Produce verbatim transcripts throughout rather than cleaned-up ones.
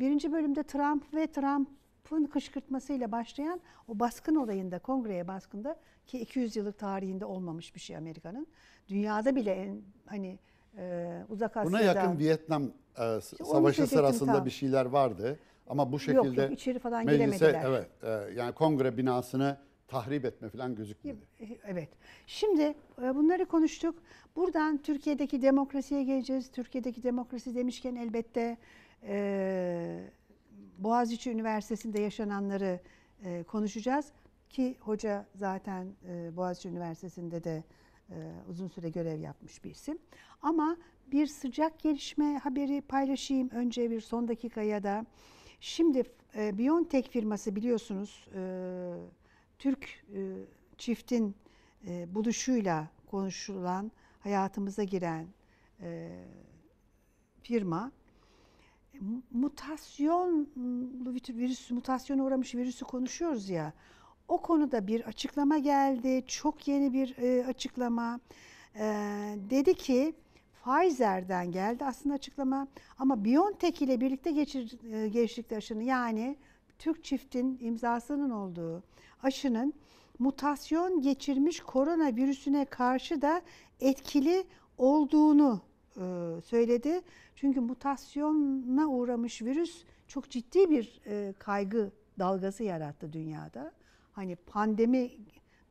Birinci bölümde Trump ve Trump'ın kışkırtmasıyla başlayan o baskın olayında, kongreye baskında ki iki yüz yıllık tarihinde olmamış bir şey Amerika'nın. Dünyada bile en, hani e, uzak Asya'da. Buna yakın Vietnam e, savaşı sırasında tam bir şeyler vardı ama bu şekilde yok, yok, falan meclise, evet, e, yani kongre binasını tahrip etme falan gözükmüyor. Evet. Şimdi bunları konuştuk. Buradan Türkiye'deki demokrasiye geleceğiz. Türkiye'deki demokrasi demişken elbette e, Boğaziçi Üniversitesi'nde yaşananları e, konuşacağız. Ki hoca zaten e, Boğaziçi Üniversitesi'nde de e, uzun süre görev yapmış bir isim. Ama bir sıcak gelişme haberi paylaşayım. Önce bir son dakikaya da. Şimdi e, BioNTech firması biliyorsunuz E, Türk çiftin buluşuyla konuşulan, hayatımıza giren firma, mutasyonlu virüs, mutasyona uğramış virüsü konuşuyoruz ya, o konuda bir açıklama geldi, çok yeni bir açıklama. Dedi ki, Pfizer'den geldi aslında açıklama ama BioNTech ile birlikte geçirdik aşını, yani Türk çiftin imzasının olduğu aşının mutasyon geçirmiş koronavirüsüne karşı da etkili olduğunu söyledi. Çünkü mutasyona uğramış virüs çok ciddi bir kaygı dalgası yarattı dünyada. Hani pandemi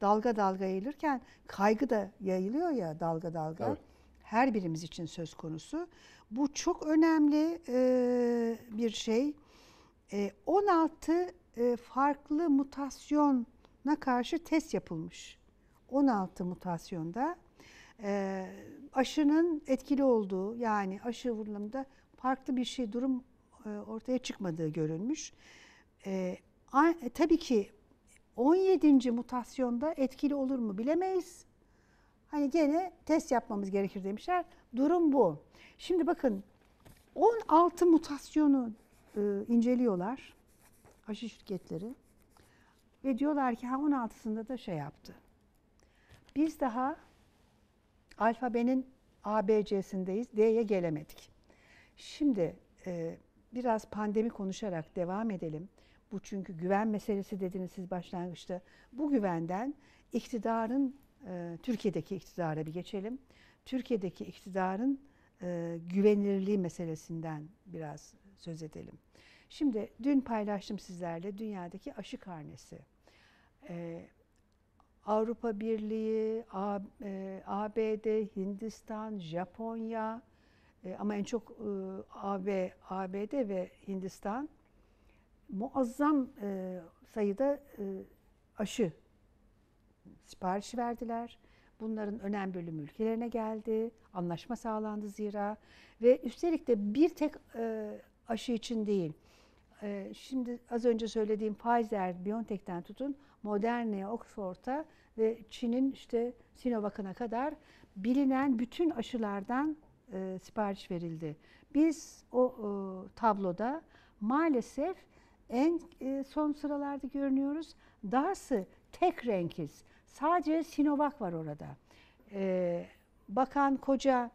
dalga dalga yayılırken kaygı da yayılıyor ya dalga dalga. Evet. Her birimiz için söz konusu. Bu çok önemli bir şey. on altı farklı mutasyona karşı test yapılmış. on altı mutasyonda aşının etkili olduğu, yani aşı vurulumunda farklı bir şey, durum ortaya çıkmadığı görülmüş. Tabii ki on yedinci mutasyonda etkili olur mu bilemeyiz. Hani gene test yapmamız gerekir demişler. Durum bu. Şimdi bakın, on altı mutasyonu inceliyorlar aşı şirketleri ve diyorlar ki on altısında da şey yaptı. Biz daha alfabenin A B C'sindeyiz, D'ye gelemedik. Şimdi biraz pandemi konuşarak devam edelim. Bu çünkü güven meselesi dediniz siz başlangıçta. Bu güvenden iktidarın, Türkiye'deki iktidara bir geçelim. Türkiye'deki iktidarın güvenilirliği meselesinden biraz söz edelim. Şimdi dün paylaştım sizlerle dünyadaki aşı karnesi. Ee, Avrupa Birliği, A B D, Hindistan, Japonya e, ama en çok e, A B, A B D ve Hindistan muazzam e, sayıda e, aşı siparişi verdiler. Bunların önemli bölümü ülkelerine geldi. Anlaşma sağlandı zira. Ve üstelik de bir tek e, aşı için değil. E, şimdi az önce söylediğim Pfizer, BioNTech'ten tutun, Moderna'ya, Oxford'a ve Çin'in işte Sinovac'ına kadar bilinen bütün aşılardan e, sipariş verildi. Biz o e, tabloda maalesef en e, son sıralarda görünüyoruz. Dahası tek renkiz. Sadece Sinovac var orada. Ee, Bakan Koca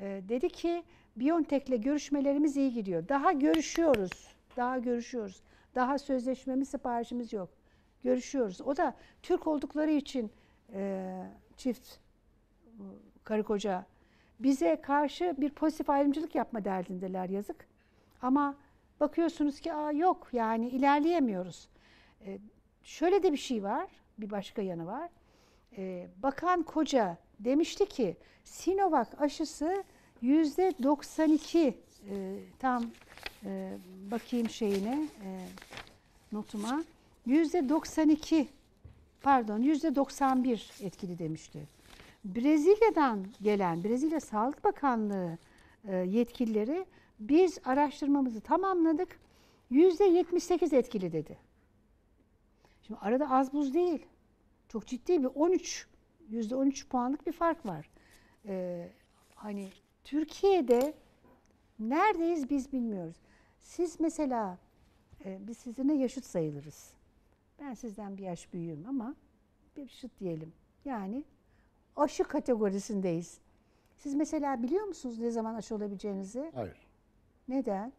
e, dedi ki BioNTech'le görüşmelerimiz iyi gidiyor. Daha görüşüyoruz. Daha görüşüyoruz. Daha sözleşmemiz, siparişimiz yok. Görüşüyoruz. O da Türk oldukları için e, çift karı koca bize karşı bir pozitif ayrımcılık yapma derdindeler, yazık. Ama bakıyorsunuz ki aa yok yani ilerleyemiyoruz. E, şöyle de bir şey var. Bir başka yanı var. Ee, Bakan Koca demişti ki Sinovac aşısı yüzde doksan iki e, tam e, bakayım şeyine e, notuma yüzde doksan iki pardon yüzde doksan bir etkili demişti. Brezilya'dan gelen Brezilya Sağlık Bakanlığı e, yetkilileri biz araştırmamızı tamamladık yüzde yetmiş sekiz etkili dedi. Şimdi arada az buz değil. Çok ciddi bir on üç, yüzde on üç puanlık bir fark var. Ee, hani Türkiye'de neredeyiz biz bilmiyoruz. Siz mesela, e, biz sizinle yaşıt sayılırız. Ben sizden bir yaş büyüğüm ama bir yaşıt diyelim. Yani aşı kategorisindeyiz. Siz mesela biliyor musunuz ne zaman aşı olabileceğinizi? Hayır. Neden?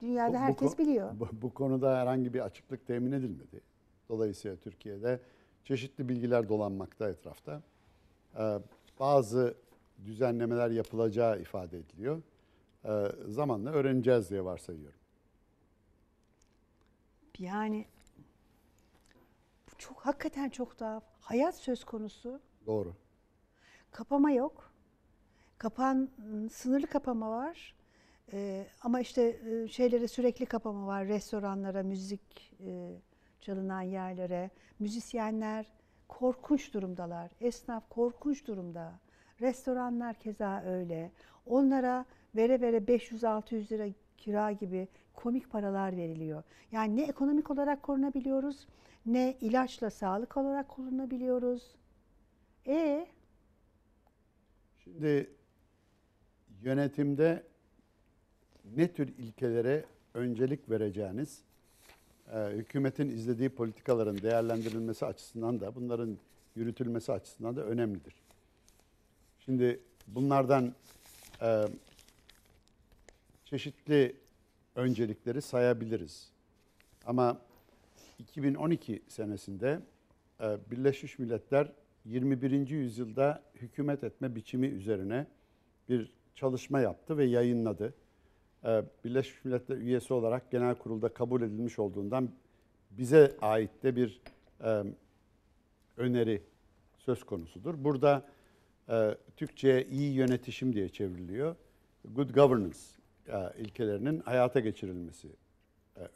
Dünyada bu, herkes bu, biliyor. Bu, bu konuda herhangi bir açıklık temin edilmedi. Dolayısıyla Türkiye'de çeşitli bilgiler dolanmakta etrafta. Ee, bazı düzenlemeler yapılacağı ifade ediliyor. Ee, zamanla öğreneceğiz diye varsayıyorum. Yani bu çok, hakikaten çok daha hayat söz konusu. Doğru. Kapama yok. Kapan, sınırlı kapama var. Ee, ama işte şeylere sürekli kapama var. Restoranlara, müzik e, çalınan yerlere. Müzisyenler korkunç durumdalar. Esnaf korkunç durumda. Restoranlar keza öyle. Onlara vere vere beş yüz altı yüz lira kira gibi komik paralar veriliyor. Yani ne ekonomik olarak korunabiliyoruz, ne ilaçla sağlık olarak korunabiliyoruz. E Şimdi yönetimde ne tür ilkelere öncelik vereceğiniz, hükümetin izlediği politikaların değerlendirilmesi açısından da, bunların yürütülmesi açısından da önemlidir. Şimdi bunlardan çeşitli öncelikleri sayabiliriz. Ama iki bin on iki senesinde Birleşmiş Milletler yirmi birinci yüzyılda hükümet etme biçimi üzerine bir çalışma yaptı ve yayınladı. Birleşmiş Milletler üyesi olarak Genel Kurul'da kabul edilmiş olduğundan bize ait de bir öneri söz konusudur. Burada Türkçe'ye iyi yönetişim diye çevriliyor. Good governance ilkelerinin hayata geçirilmesi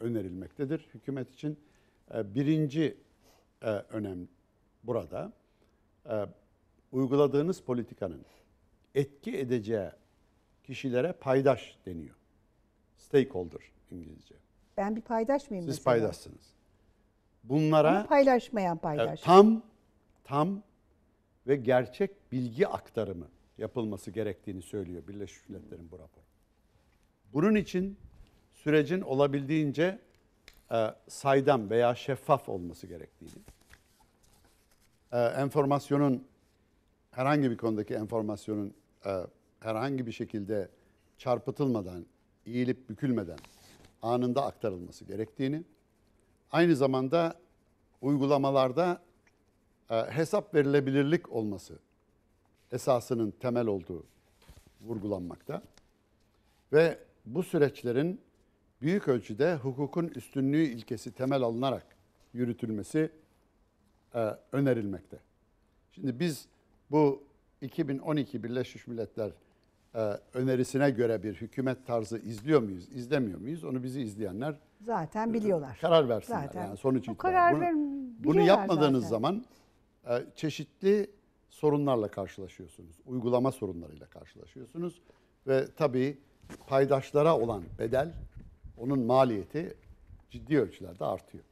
önerilmektedir. Hükümet için birinci önem burada. Uyguladığınız politikanın etki edeceği kişilere paydaş deniyor. Stakeholder İngilizce. Ben bir paydaş mıyım? Siz mesela paydaşsınız. Bunlara ama paylaşmayan paydaş. Tam, tam ve gerçek bilgi aktarımı yapılması gerektiğini söylüyor Birleşmiş Milletler'in bu raporu. Bunun için sürecin olabildiğince saydam veya şeffaf olması gerektiğini, enformasyonun, herhangi bir konudaki enformasyonun herhangi bir şekilde çarpıtılmadan, eğilip bükülmeden anında aktarılması gerektiğini, aynı zamanda uygulamalarda hesap verilebilirlik olması esasının temel olduğu vurgulanmakta ve bu süreçlerin büyük ölçüde hukukun üstünlüğü ilkesi temel alınarak yürütülmesi önerilmekte. Şimdi biz bu iki bin on iki Birleşmiş Milletler önerisine göre bir hükümet tarzı izliyor muyuz, izlemiyor muyuz? Onu bizi izleyenler zaten biliyorlar. Karar versinler. Zaten. Yani sonuç itibariyle. Bunu, ver, bunu yapmadığınız zaten. zaman çeşitli sorunlarla karşılaşıyorsunuz. Uygulama sorunlarıyla karşılaşıyorsunuz. Ve tabii paydaşlara olan bedel, onun maliyeti ciddi ölçülerde artıyor.